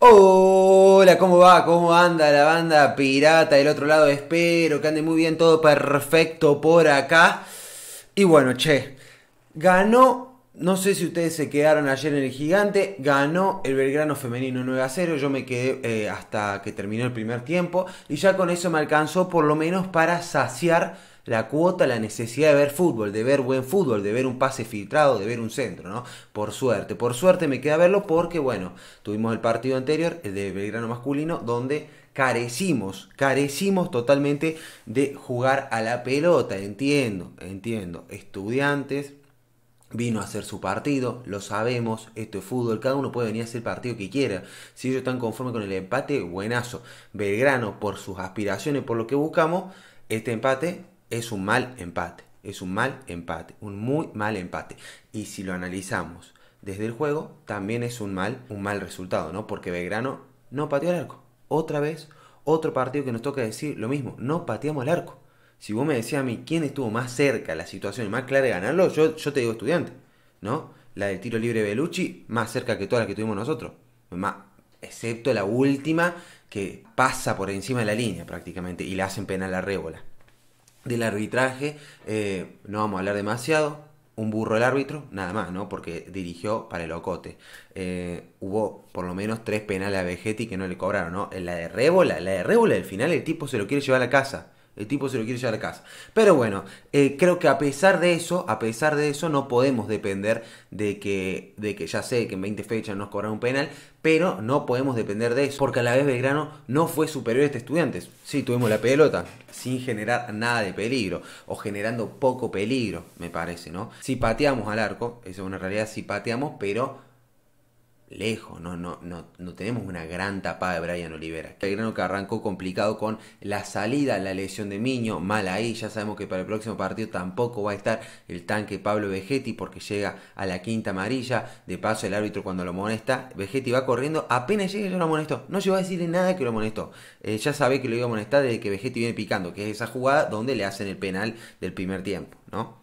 Hola, ¿cómo va? ¿Cómo anda la banda pirata del otro lado? Espero que ande muy bien, todo perfecto por acá. Y bueno, che, ganó, no sé si ustedes se quedaron ayer en el Gigante, ganó el Belgrano femenino 9-0, yo me quedé hasta que terminó el primer tiempo y ya con eso me alcanzó por lo menos para saciar la cuota, la necesidad de ver fútbol, de ver buen fútbol, de ver un pase filtrado, de ver un centro, ¿no? Por suerte me queda verlo porque, bueno, tuvimos el partido anterior, el de Belgrano masculino, donde carecimos totalmente de jugar a la pelota, entiendo. Estudiantes vino a hacer su partido, lo sabemos, esto es fútbol, cada uno puede venir a hacer el partido que quiera. Si ellos están conformes con el empate, buenazo. Belgrano, por sus aspiraciones, por lo que buscamos, este empate es un mal empate, un muy mal empate. Y si lo analizamos desde el juego, también es un mal resultado, ¿no? Porque Belgrano no pateó el arco. Otra vez, otro partido que nos toca decir lo mismo, no pateamos el arco. Si vos me decías a mí quién estuvo más cerca, la situación más clara de ganarlo, yo te digo Estudiante, ¿no? La del tiro libre de Bellucci, más cerca que todas las que tuvimos nosotros, excepto la última que pasa por encima de la línea prácticamente y le hacen penal a Rebola. Del arbitraje, no vamos a hablar demasiado, un burro el árbitro, nada más, ¿no? Porque dirigió para el ocote. Hubo por lo menos 3 penales a Vegetti que no le cobraron, ¿no? La de Rébola al final el tipo se lo quiere llevar a la casa. Pero bueno, creo que a pesar de eso, no podemos depender de que ya sé que en 20 fechas nos cobraron un penal, pero no podemos depender de eso, porque a la vez Belgrano no fue superior a este Estudiantes. Sí, tuvimos la pelota, sin generar nada de peligro, o generando poco peligro, me parece, ¿no? Sí pateamos al arco, eso es una realidad, sí pateamos, pero lejos, no tenemos una gran tapada de Brian Olivera. El grano que arrancó complicado con la salida, la lesión de Miño, mal ahí, ya sabemos que para el próximo partido tampoco va a estar el tanque Pablo Vegetti porque llega a la quinta amarilla, de paso el árbitro cuando lo amonesta, Vegetti va corriendo, apenas llega ya lo amonestó, no llegó a decirle nada que lo amonestó, ya sabe que lo iba a amonestar desde que Vegetti viene picando, que es esa jugada donde le hacen el penal del primer tiempo, ¿no?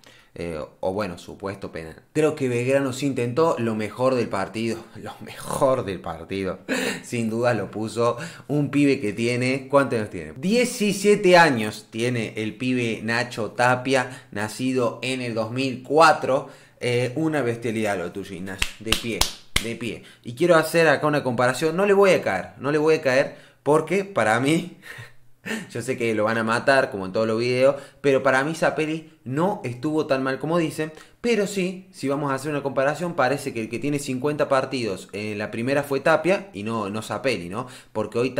O bueno, supuesto penal. Creo que Belgrano se intentó lo mejor del partido. Sin duda lo puso un pibe que tiene, ¿cuántos años tiene? 17 años tiene el pibe Nacho Tapia, nacido en el 2004. Una bestialidad lo tuyo, Ignacio, de pie. Y quiero hacer acá una comparación, no le voy a caer porque para mí... Yo sé que lo van a matar, como en todos los videos, pero para mí Zapelli no estuvo tan mal como dicen. Pero sí, si vamos a hacer una comparación, parece que el que tiene 50 partidos en la primera fue Tapia y no Zapelli, ¿no? Porque hoy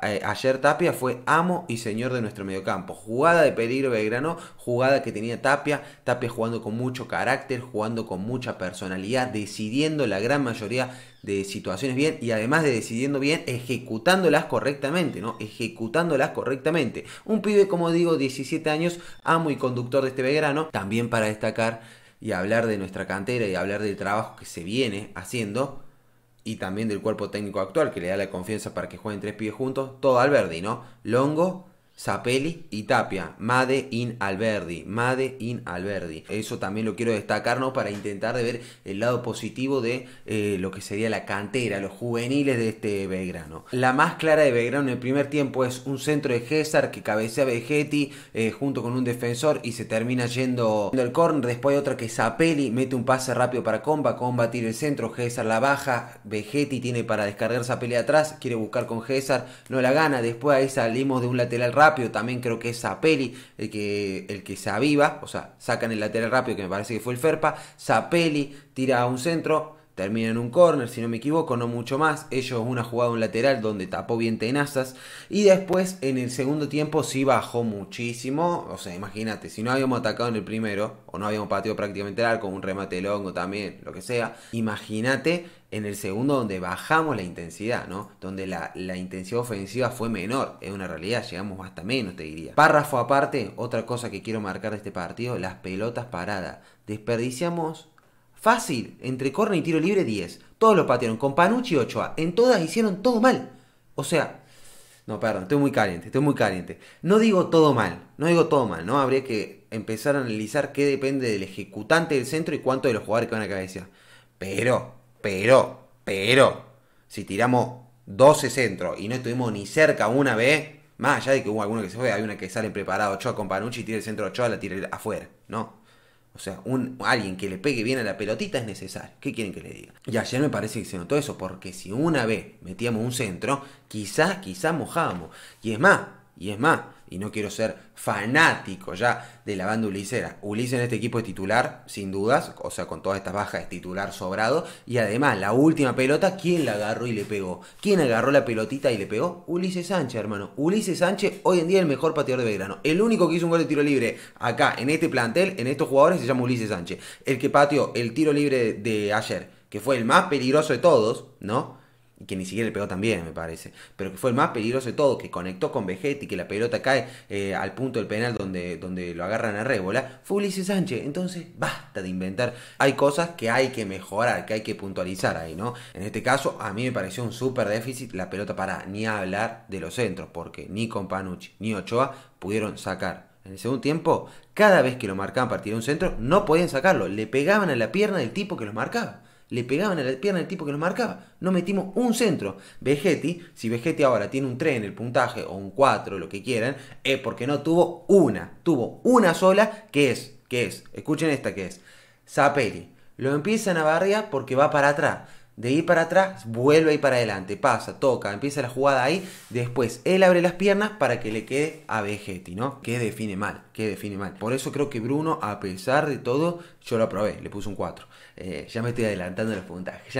ayer Tapia fue amo y señor de nuestro mediocampo. Jugada de peligro Belgrano, jugada que tenía Tapia jugando con mucho carácter, jugando con mucha personalidad, decidiendo la gran mayoría de situaciones bien y además de decidiendo bien, ejecutándolas correctamente, ¿no? Un pibe, como digo, 17 años, amo y conductor de este Belgrano. También para destacar y hablar de nuestra cantera y hablar del trabajo que se viene haciendo... Y también del cuerpo técnico actual, que le da la confianza para que jueguen 3 pibes juntos. Todo Alberdi, ¿no? Longo, Zapelli y Tapia. Made in Alberdi. Eso también lo quiero destacar, ¿no? Para intentar de ver el lado positivo de lo que sería la cantera, los juveniles de este Belgrano. La más clara de Belgrano en el primer tiempo es un centro de Géssar que cabecea a Vegetti junto con un defensor y se termina yendo el córner. Después hay otra que Zapelli mete un pase rápido para Comba tira el centro, Géssar la baja, Vegetti tiene para descargar Zapelli atrás, quiere buscar con Géssar, no la gana. Después ahí salimos de un lateral rápido, también creo que es Zapelli el que se aviva, o sea, sacan el lateral rápido que me parece que fue el Ferpa, Zapelli tira a un centro, termina en un córner, si no me equivoco, no mucho más, ellos una jugada un lateral donde tapó bien tenazas y después en el segundo tiempo sí bajó muchísimo, o sea, imagínate, si no habíamos atacado en el primero o no habíamos pateado prácticamente el arco, un remate de Longo también, lo que sea, imagínate en el segundo donde bajamos la intensidad, ¿no? Donde la intensidad ofensiva fue menor, es una realidad, llegamos hasta menos, te diría. Párrafo aparte, otra cosa que quiero marcar de este partido, las pelotas paradas, desperdiciamos... Fácil, entre córner y tiro libre 10. Todos lo patearon, Companucci y Ochoa. En todas hicieron todo mal. O sea, no, perdón, estoy muy caliente. No digo todo mal, ¿no? Habría que empezar a analizar qué depende del ejecutante del centro y cuánto de los jugadores que van a cabecear. Pero, si tiramos 12 centros y no estuvimos ni cerca una vez, más allá de que hubo alguno que se fue, hay una que sale preparado Ochoa, Companucci, tira el centro de Ochoa, la tira afuera, ¿no? O sea, alguien que le pegue bien a la pelotita es necesario. ¿Qué quieren que le diga? Y ayer me parece que se notó eso, porque si una vez metíamos un centro, quizás mojábamos. Y es más, y no quiero ser fanático ya de la banda ulisera. Ulises en este equipo es titular, sin dudas, o sea, con todas estas bajas es titular sobrado. Y además, la última pelota, ¿quién la agarró y le pegó? ¿Quién agarró la pelotita y le pegó? Ulises Sánchez, hermano. Ulises Sánchez, hoy en día el mejor pateador de Belgrano. El único que hizo un gol de tiro libre acá, en este plantel, en estos jugadores, se llama Ulises Sánchez. El que pateó el tiro libre de ayer, que fue el más peligroso de todos, ¿no? Que ni siquiera le pegó también, me parece, pero que fue el más peligroso de todo, que conectó con Vegetti, que la pelota cae al punto del penal donde lo agarran a Rebola, fue Ulises Sánchez. Entonces basta de inventar, hay cosas que hay que mejorar, que hay que puntualizar ahí, ¿no? En este caso a mí me pareció un súper déficit la pelota parada, ni a hablar de los centros, porque ni Companucci ni Ochoa pudieron sacar. En el segundo tiempo, cada vez que lo marcaban para tirar un centro, no podían sacarlo, le pegaban a la pierna del tipo que los marcaba. Le pegaban a la pierna al tipo que lo marcaba. No metimos un centro. Vegetti, si Vegetti ahora tiene un 3 en el puntaje, o un 4, lo que quieran, es porque no tuvo una. Tuvo una sola, que es, escuchen esta que es, Zapelli. Lo empiezan a barrear porque va para atrás. De ir para atrás, vuelve a ir para adelante, pasa, toca, empieza la jugada ahí, después él abre las piernas para que le quede a Vegetti, ¿no? Que define mal. Por eso creo que Bruno, a pesar de todo, yo lo aprobé, le puse un 4. Ya me estoy adelantando en los puntajes,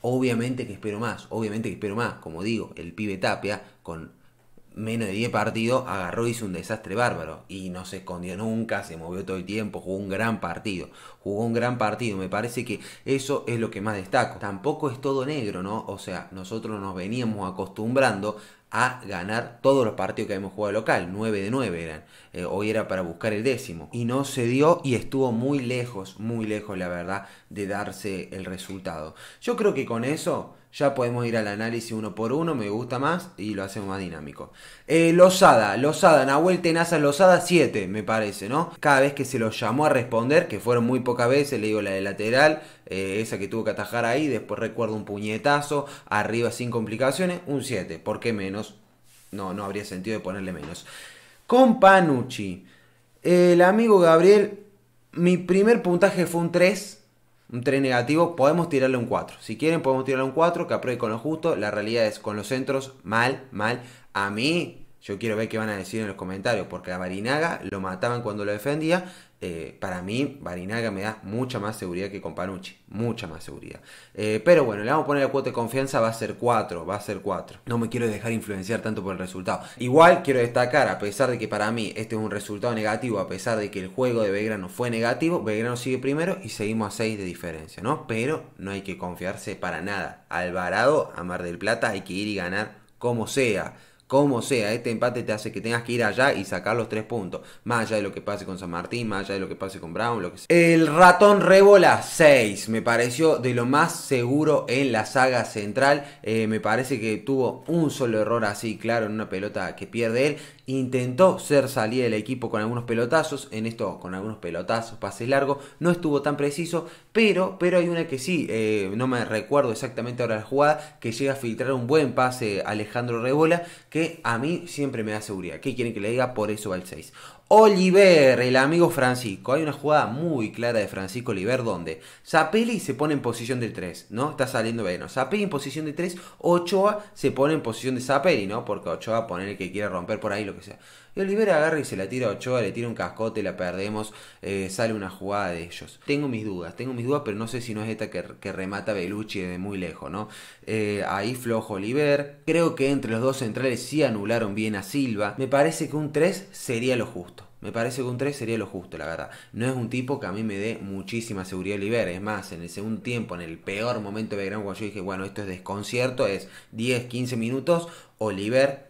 Obviamente que espero más, como digo, el pibe Tapia, con menos de 10 partidos, agarró y hizo un desastre bárbaro. Y no se escondió nunca, se movió todo el tiempo, jugó un gran partido. Me parece que eso es lo que más destaco. Tampoco es todo negro, ¿no? O sea, nosotros nos veníamos acostumbrando a ganar todos los partidos que habíamos jugado local. 9 de 9 eran. Hoy era para buscar el 10º. Y no se dio y estuvo muy lejos, la verdad, de darse el resultado. Yo creo que con eso ya podemos ir al análisis uno por uno, me gusta más y lo hacemos más dinámico. Losada, Nahuel Tenazas Losada, 7, me parece, ¿no? Cada vez que se lo llamó a responder, que fueron muy pocas veces, le digo la de lateral, esa que tuvo que atajar ahí, después recuerdo un puñetazo, arriba sin complicaciones, un 7. ¿Por qué menos? No habría sentido de ponerle menos. Companucci, el amigo Gabriel, mi primer puntaje fue un 3. Un 3 negativo, podemos tirarle un 4. Si quieren podemos tirarle un 4, que apruebe con lo justo. La realidad es, con los centros, mal. A mí, yo quiero ver qué van a decir en los comentarios, porque a Barinaga lo mataban cuando lo defendía. Para mí, Barinaga me da mucha más seguridad que Companucci. Mucha más seguridad. Pero bueno, le vamos a poner la cuota de confianza, va a ser 4. No me quiero dejar influenciar tanto por el resultado. Igual quiero destacar, a pesar de que para mí este es un resultado negativo, a pesar de que el juego de Belgrano fue negativo, Belgrano sigue primero y seguimos a 6 de diferencia, ¿no? Pero no hay que confiarse para nada. Alvarado, a Mar del Plata, hay que ir y ganar como sea. Como sea, este empate te hace que tengas que ir allá y sacar los 3 puntos. Más allá de lo que pase con San Martín, más allá de lo que pase con Brown, lo que sea. El ratón Rebola, 6. Me pareció de lo más seguro en la saga central. Me parece que tuvo un solo error así, claro, en una pelota que pierde él. Intentó ser salida del equipo con algunos pelotazos. En esto, con algunos pelotazos, pases largos. No estuvo tan preciso, pero hay una que sí. No me recuerdo exactamente ahora la jugada. Que llega a filtrar un buen pase Alejandro Rebola, que a mí siempre me da seguridad. ¿Qué quieren que le diga? Por eso va el 6. Oliver, el amigo Francisco. Hay una jugada muy clara de Francisco Oliver donde Zapelli se pone en posición del 3, ¿no? Está saliendo bueno. Zapelli en posición de 3, Ochoa se pone en posición de Zapelli, ¿no? Porque Ochoa pone el que quiera romper por ahí, lo que sea. Y Oliver agarra y se la tira a Ochoa, le tira un cascote, la perdemos, sale una jugada de ellos. Tengo mis dudas, pero no sé si no es esta que remata Bellucci de muy lejos, ¿no? Ahí flojo Oliver. Creo que entre los dos centrales sí anularon bien a Silva. Me parece que un 3 sería lo justo. La verdad. No es un tipo que a mí me dé muchísima seguridad Oliver. Es más, en el segundo tiempo, en el peor momento de Belgrano, cuando yo dije, bueno, esto es desconcierto, es 10, 15 minutos. Oliver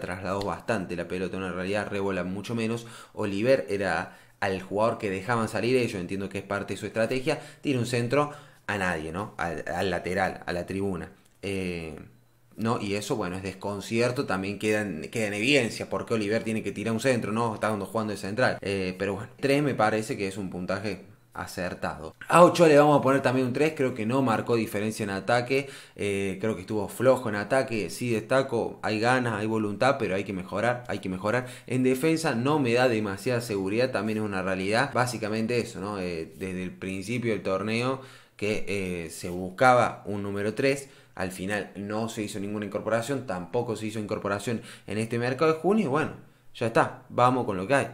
trasladó bastante la pelota, en realidad Rebola mucho menos. Oliver era al jugador que dejaban salir ellos, entiendo que es parte de su estrategia. Tira un centro a nadie, ¿no? Al lateral, a la tribuna. No, y eso, bueno, es desconcierto, también queda en evidencia porque Oliver tiene que tirar un centro, ¿no? Está jugando de central. Pero bueno, 3 me parece que es un puntaje acertado. A Ochoa le vamos a poner también un 3, creo que no marcó diferencia en ataque, creo que estuvo flojo en ataque, sí destaco, hay ganas, hay voluntad, pero hay que mejorar. En defensa no me da demasiada seguridad, también es una realidad, básicamente eso, ¿no? Desde el principio del torneo que se buscaba un número 3, al final no se hizo ninguna incorporación, tampoco se hizo incorporación en este mercado de junio, y bueno, ya está, vamos con lo que hay.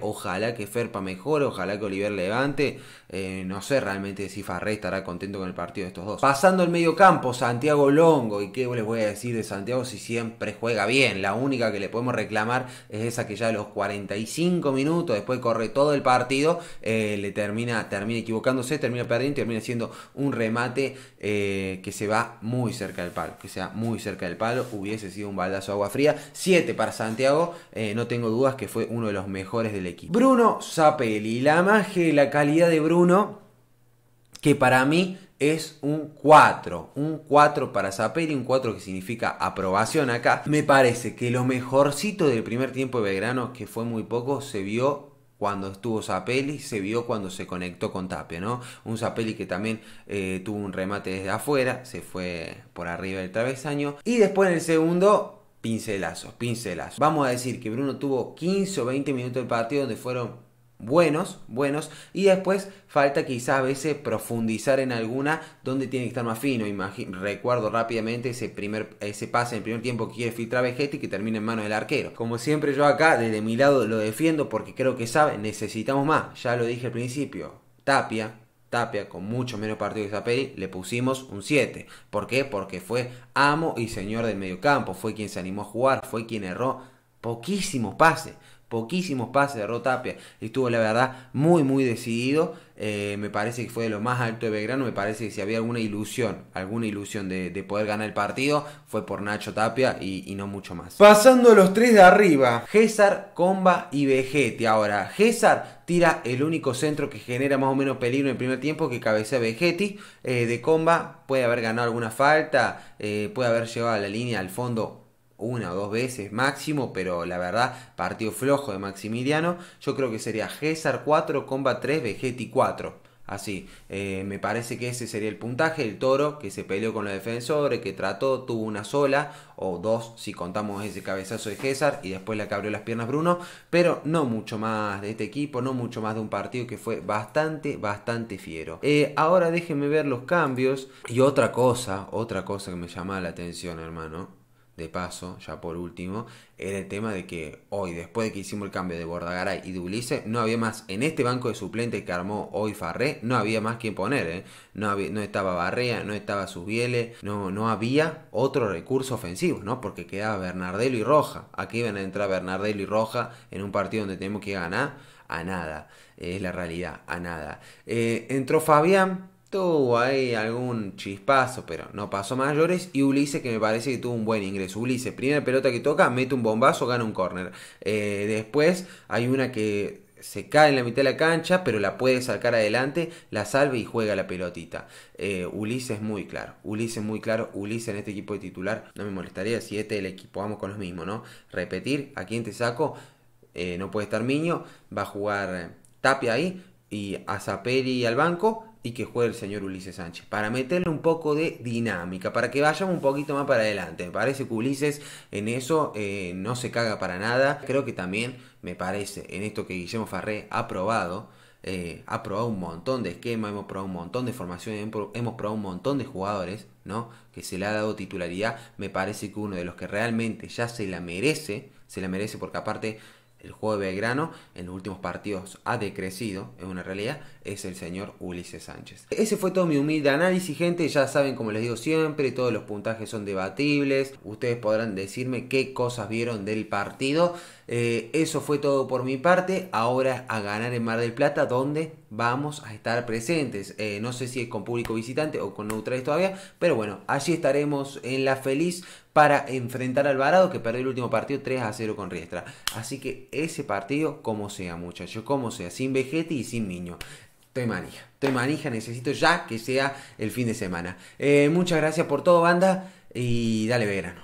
Ojalá que Ferpa mejore, ojalá que Oliver levante. No sé realmente si Farré estará contento con el partido de estos dos. Pasando al medio campo, Santiago Longo. ¿Y qué les voy a decir de Santiago si siempre juega bien? La única que le podemos reclamar es esa que ya a los 45 minutos, después corre todo el partido, le termina equivocándose, termina perdiendo, termina siendo un remate que se va muy cerca del palo. Que sea muy cerca del palo, hubiese sido un baldazo de agua fría. 7 para Santiago, no tengo dudas que fue uno de los mejores del equipo. Bruno Zapelli, la magia y la calidad de Bruno, que para mí es un 4, un 4 para Zapelli, un 4 que significa aprobación acá. Me parece que lo mejorcito del primer tiempo de Belgrano, que fue muy poco, se vio cuando estuvo Zapelli, se vio cuando se conectó con Tapia, ¿no? Un Zapelli que también tuvo un remate desde afuera, se fue por arriba del travesaño, y después en el segundo, pincelazos. Vamos a decir que Bruno tuvo 15 o 20 minutos del partido donde fueron buenos, y después falta quizás a veces profundizar en alguna donde tiene que estar más fino. Recuerdo rápidamente ese pase en el primer tiempo que quiere filtrar Vegetti, que termina en manos del arquero. Como siempre yo acá, desde mi lado lo defiendo porque creo que sabe, necesitamos más. Ya lo dije al principio, Tapia, con mucho menos partido que Zapelli, le pusimos un 7. ¿Por qué? Porque fue amo y señor del mediocampo, fue quien se animó a jugar, fue quien erró poquísimos pases erró Tapia, y estuvo la verdad muy decidido. Me parece que fue de lo más alto de Belgrano. Me parece que si había alguna ilusión de poder ganar el partido, fue por Nacho Tapia y no mucho más. Pasando a los tres de arriba, Géssar, Comba y Vegetti. Ahora, Géssar tira el único centro que genera más o menos peligro en el primer tiempo, que cabecea Vegetti. De Comba puede haber ganado alguna falta, puede haber llevado a la línea al fondo una o dos veces máximo, pero la verdad, partido flojo de Maximiliano. Yo creo que sería Géssar 4, Comba 3, Vegetti 4. Así, me parece que ese sería el puntaje. El Toro, que se peleó con los defensores, que trató, tuvo una sola o dos, si contamos ese cabezazo de Géssar, y después le abrió las piernas Bruno, pero no mucho más de este equipo, no mucho más de un partido que fue bastante fiero. Ahora déjenme ver los cambios. Y otra cosa que me llamaba la atención, hermano, de paso, ya por último, era el tema de que hoy, después de que hicimos el cambio de Bordagaray y de Ulises, no había más en este banco de suplentes que armó hoy Farré, no había más quien poner, no estaba Barrea, no estaba Subiele, no había otro recurso ofensivo, ¿no? Porque quedaba Bernardello y Roja. Aquí iban a entrar Bernardello y Roja en un partido donde tenemos que ganar a nada, es la realidad, a nada. Entró Fabián, tuvo ahí algún chispazo, pero no pasó mayores. Y Ulises, que me parece que tuvo un buen ingreso. Ulises, primera pelota que toca, mete un bombazo, gana un córner. Después hay una que se cae en la mitad de la cancha, pero la puede sacar adelante, la salve y juega la pelotita. Ulises muy claro. Ulises en este equipo de titular, no me molestaría si este es el equipo, vamos con los mismos, ¿no? Repetir, ¿a quién te saco? No puede estar Miño, va a jugar Tapia ahí, y a Zapelli al banco, y que juegue el señor Ulises Sánchez, para meterle un poco de dinámica, para que vayamos un poquito más para adelante. Me parece que Ulises en eso no se caga para nada. Creo que también, me parece, en esto que Guillermo Farré ha probado un montón de esquemas, hemos probado un montón de formaciones, hemos probado un montón de jugadores, ¿no?, que se le ha dado titularidad. Me parece que uno de los que realmente ya se la merece, porque aparte el juego de Belgrano en los últimos partidos ha decrecido, es una realidad, es el señor Ulises Sánchez. Ese fue todo mi humilde análisis, gente. Ya saben, como les digo siempre, todos los puntajes son debatibles. Ustedes podrán decirme qué cosas vieron del partido. Eso fue todo por mi parte. Ahora a ganar en Mar del Plata, donde vamos a estar presentes. No sé si es con público visitante o con neutrales todavía, pero bueno, allí estaremos en La Feliz para enfrentar a Alvarado, que perdió el último partido 3-0 con Riestra. Así que ese partido, como sea, muchachos, como sea, sin Vegetti y sin Miño. Estoy manija, necesito ya que sea el fin de semana. Muchas gracias por todo, banda, y dale Belgrano.